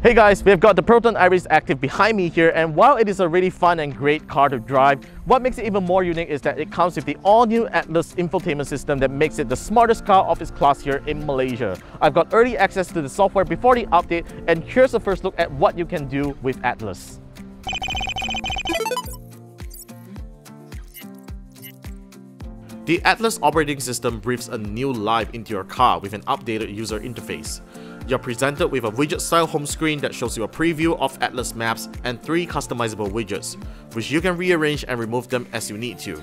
Hey guys, we've got the Proton Iriz Active behind me here, and while it is a really fun and great car to drive, what makes it even more unique is that it comes with the all-new Atlas infotainment system that makes it the smartest car of its class here in Malaysia. I've got early access to the software before the update, and here's a first look at what you can do with Atlas. The Atlas operating system breathes a new life into your car with an updated user interface. You're presented with a widget-style home screen that shows you a preview of Atlas maps and 3 customizable widgets, which you can rearrange and remove them as you need to.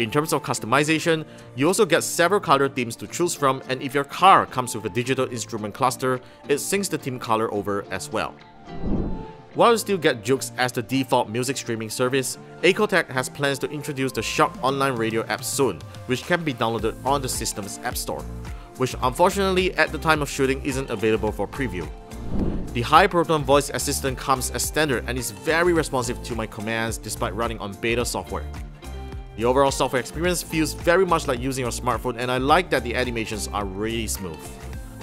In terms of customization, you also get several color themes to choose from, and if your car comes with a digital instrument cluster, it syncs the theme color over as well. While you still get Jukes as the default music streaming service, ACO Tech has plans to introduce the Shark Online Radio app soon, which can be downloaded on the system's app store, which unfortunately at the time of shooting isn't available for preview. The Hi Proton voice assistant comes as standard and is very responsive to my commands despite running on beta software. The overall software experience feels very much like using your smartphone, and I like that the animations are really smooth.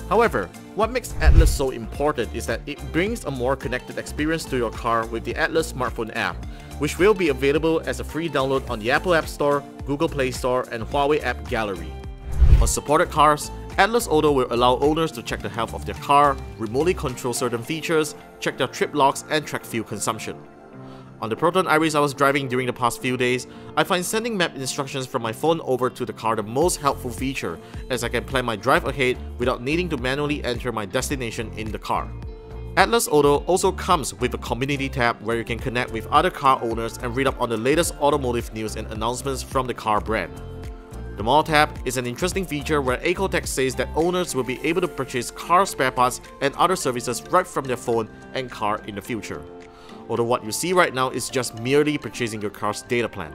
However, what makes Atlas so important is that it brings a more connected experience to your car with the Atlas smartphone app, which will be available as a free download on the Apple App Store, Google Play Store, and Huawei App Gallery. On supported cars, Atlas Auto will allow owners to check the health of their car, remotely control certain features, check their trip logs, and track fuel consumption. On the Proton Iriz I was driving during the past few days, I find sending map instructions from my phone over to the car the most helpful feature, as I can plan my drive ahead without needing to manually enter my destination in the car. Atlas Auto also comes with a community tab where you can connect with other car owners and read up on the latest automotive news and announcements from the car brand. The Mall tab is an interesting feature where ACO Tech says that owners will be able to purchase car spare parts and other services right from their phone and car in the future. Although what you see right now is just merely purchasing your car's data plan.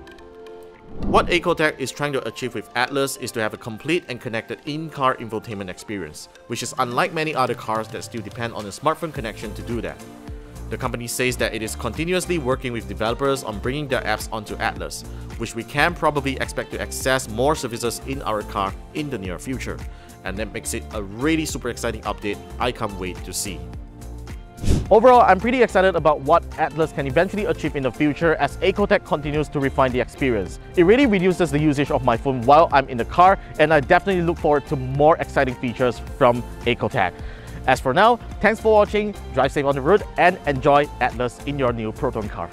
What ACO Tech is trying to achieve with Atlas is to have a complete and connected in-car infotainment experience, which is unlike many other cars that still depend on a smartphone connection to do that. The company says that it is continuously working with developers on bringing their apps onto Atlas, which we can probably expect to access more services in our car in the near future. And that makes it a really super exciting update I can't wait to see. Overall, I'm pretty excited about what Atlas can eventually achieve in the future as ACO Tech continues to refine the experience. It really reduces the usage of my phone while I'm in the car, and I definitely look forward to more exciting features from ACO Tech. As for now, thanks for watching, drive safe on the road, and enjoy Atlas in your new Proton car.